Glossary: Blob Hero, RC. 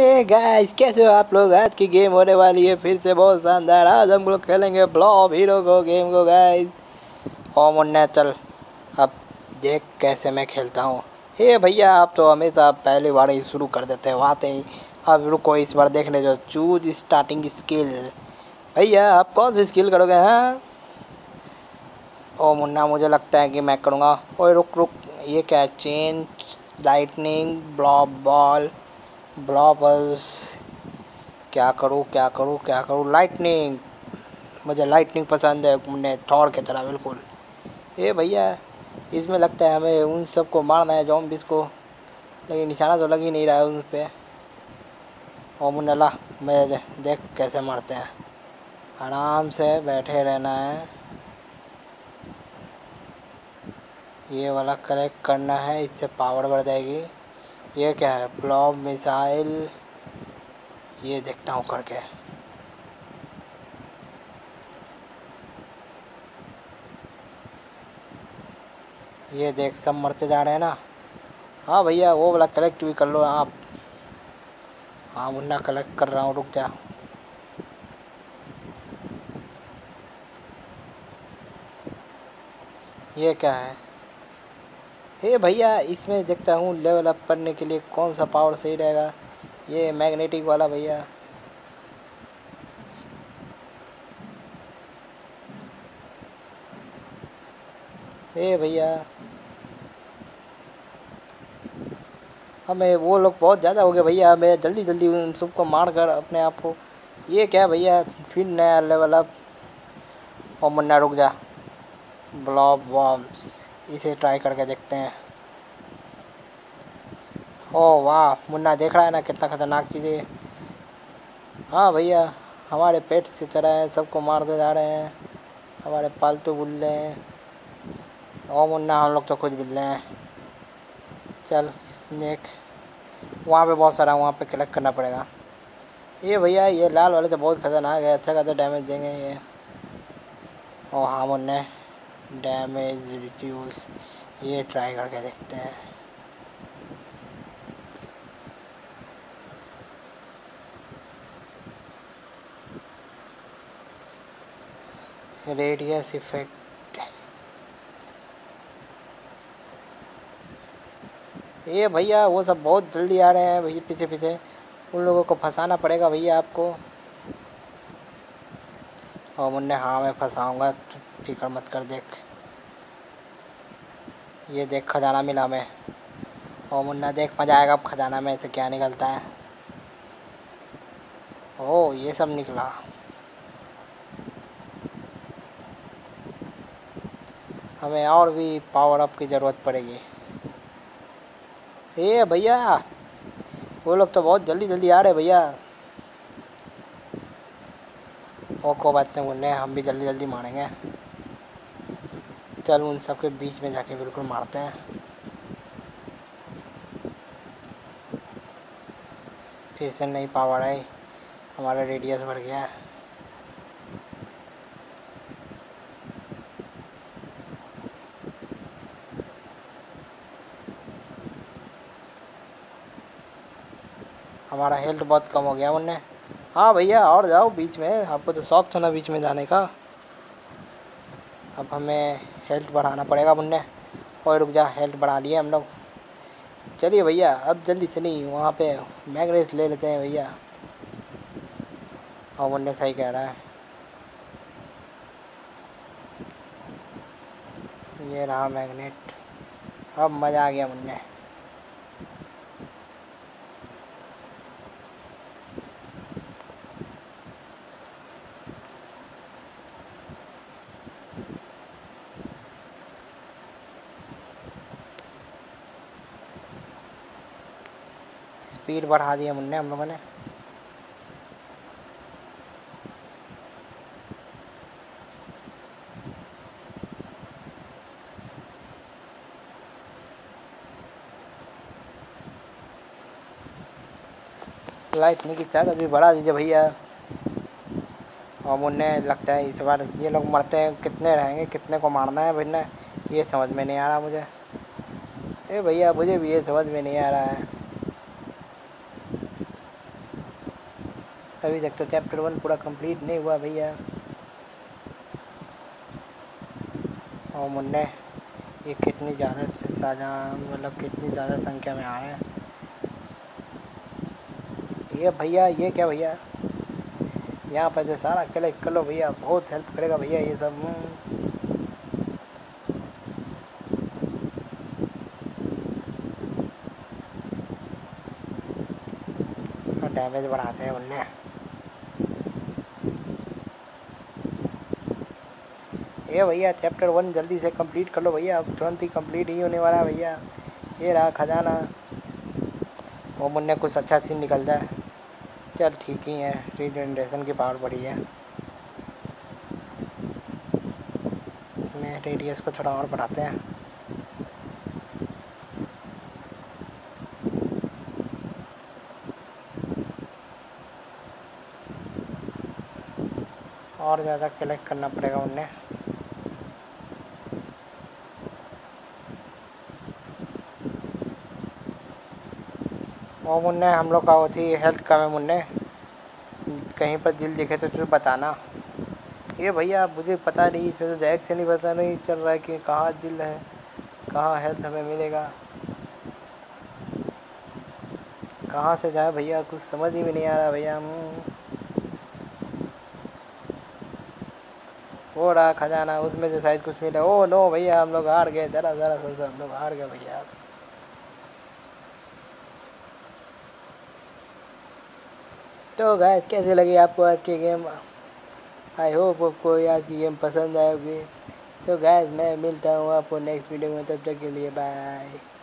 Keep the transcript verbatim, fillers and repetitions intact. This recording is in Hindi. हे गाइस, कैसे हो आप लोग। आज की गेम होने वाली है फिर से बहुत शानदार। आज हम लोग खेलेंगे ब्लॉब हीरो को गेम को गाइस। ओ मुन्ना चल अब देख कैसे मैं खेलता हूँ। हे भैया, आप तो हमेशा पहली बार ही शुरू कर देते हो आते ही। अब रुको, इस बार देखने जो चूज स्टार्टिंग स्किल। भैया आप कौन सी स्किल करोगे? हाँ ओ मुन्ना, मुझे लगता है कि मैं करूँगा। ओए रुक रुक, ये क्या है? चेन, लाइटनिंग, ब्लॉब बॉल, ब्लॉबल्स, क्या करूँ क्या करूँ क्या करूँ। लाइटनिंग, मुझे लाइटनिंग पसंद है, मुन्ने थॉर की तरह बिल्कुल। ए भैया, इसमें लगता है हमें उन सबको मारना है ज़ॉम्बीज़ को, लेकिन निशाना तो लग ही नहीं रहा है उन पर। और मुन्ने ला, मैं देख कैसे मारते हैं। आराम से बैठे रहना है, ये वाला कलेक्ट करना है, इससे पावर बढ़ जाएगी। ये क्या है? ब्लॉब मिसाइल, ये देखता हूँ करके। ये देख, सब मरते जा रहे हैं ना। हाँ भैया, वो वाला कलेक्ट भी कर लो आप। हाँ मुन्ना, कलेक्ट कर रहा हूँ, रुक जा। ये क्या है? हे भैया, इसमें देखता हूँ लेवल अप करने के लिए कौन सा पावर सही रहेगा। ये मैग्नेटिक वाला भैया। हे भैया, हमें वो लोग बहुत ज़्यादा हो गए भैया, मैं जल्दी जल्दी उन सबको मार कर अपने आप को। ये क्या भैया? फिर नया लेवल अप। और मुन्ना रुक जा, ब्लॉब बॉम्ब्स, इसे ट्राई करके देखते हैं। ओ वाह, मुन्ना देख रहा है ना कितना खतरनाक चीज़ है। हाँ भैया, हमारे पेट्स की तरह है, सबको मारते जा रहे हैं हमारे पालतू बुल्ले हैं। ओ मुन्ना, हम लोग तो खुद बुल्ले हैं। चल देख, वहाँ पे बहुत सारा, वहाँ पे कलेक्ट करना पड़ेगा। ये भैया, ये लाल वाले तो बहुत खतरनाक है, अच्छा खासा डैमेज देंगे ये। ओ हाँ मुन्ने, डैमेज रिड्यूस, ये ट्राई करके देखते हैं। रेडियस इफेक्ट, ये भैया वो सब बहुत जल्दी आ रहे हैं भैया, पीछे पीछे उन लोगों को फंसाना पड़ेगा भैया आपको। और मुन्ने, हाँ मैं फंसाऊंगा, फिक्र मत कर। देख ये देख, खजाना मिला हमें। और मुन्ना देख, मजा आएगा अब खजाना में से क्या निकलता है। ओ ये सब निकला। हमें और भी पावर अप की ज़रूरत पड़ेगी। ए भैया, वो लोग तो बहुत जल्दी जल्दी आ रहे भैया। ओ को बात नहीं मुन्ने, हम भी जल्दी जल्दी मारेंगे। चल उन सब के बीच में जाके बिल्कुल मारते हैं, फिर से नहीं पावर आई, हमारा रेडियस बढ़ गया। हमारा हेल्थ बहुत कम हो गया मुन्ने। हाँ भैया, और जाओ बीच में, आपको तो शौक था ना बीच में जाने का। अब हमें हेल्थ बढ़ाना पड़ेगा मुन्ने। और रुक जा, हेल्थ बढ़ा लिए हम लोग। चलिए भैया, अब जल्दी से नहीं, वहाँ पे मैग्नेट ले लेते हैं भैया। और मुन्ने सही कह रहा है, ये रहा मैग्नेट। अब मज़ा आ गया मुन्ने। स्पीड बढ़ा दी है मुन्ने हम लोगों ने। लाइटनिंग की चादर भी बढ़ा दीजिए भैया। और मुन्ने लगता है इस बार ये लोग मरते हैं, कितने रहेंगे, कितने को मारना है भैया, ये समझ में नहीं आ रहा मुझे। ए भैया, मुझे भी ये समझ में नहीं आ रहा है। अभी तक तो चैप्टर वन पूरा कंप्लीट नहीं हुआ भैया। और मुन्ने ये कितनी ज़्यादा साझा मतलब कितनी ज़्यादा संख्या में आ रहे हैं ये भैया। ये क्या भैया, यहाँ पर से सारा कलेक्ट कर लो भैया, बहुत हेल्प करेगा भैया ये सब। डैमेज बढ़ाते हैं उनने। ये भैया चैप्टर वन जल्दी से कंप्लीट कर लो भैया, अब तुरंत ही कंप्लीट ही होने वाला है भैया। ये रहा खजाना। वो मुन्ने कुछ अच्छा सीन निकल जाए। चल ठीक ही है, रीजनरेशन की पावर बढ़ी है इसमें। रेडियस को थोड़ा और बढ़ाते हैं। और ज़्यादा कलेक्ट करना पड़ेगा उन्हें। और मुन्ने हम लोग का होती हेल्थ कम है मुन्ने, कहीं पर दिल दिखे तो तुझे बताना। ये भैया मुझे पता नहीं, इसमें तो डायरेक्ट से नहीं पता नहीं चल रहा है कि कहाँ दिल है कहाँ हेल्थ हमें मिलेगा, कहाँ से जाए भैया, कुछ समझ ही में नहीं आ रहा भैया। वो रहा खजाना, उसमें से शायद कुछ मिले। ओ नो भैया हम लोग हार गए, जरा जरा सर हम लोग हार गए भैया। तो गाइस कैसे लगी आपको आज की गेम, आई होप आपको आज की गेम पसंद आएगी। तो गाइस मैं मिलता हूँ आपको नेक्स्ट वीडियो में, तब तक के लिए बाय।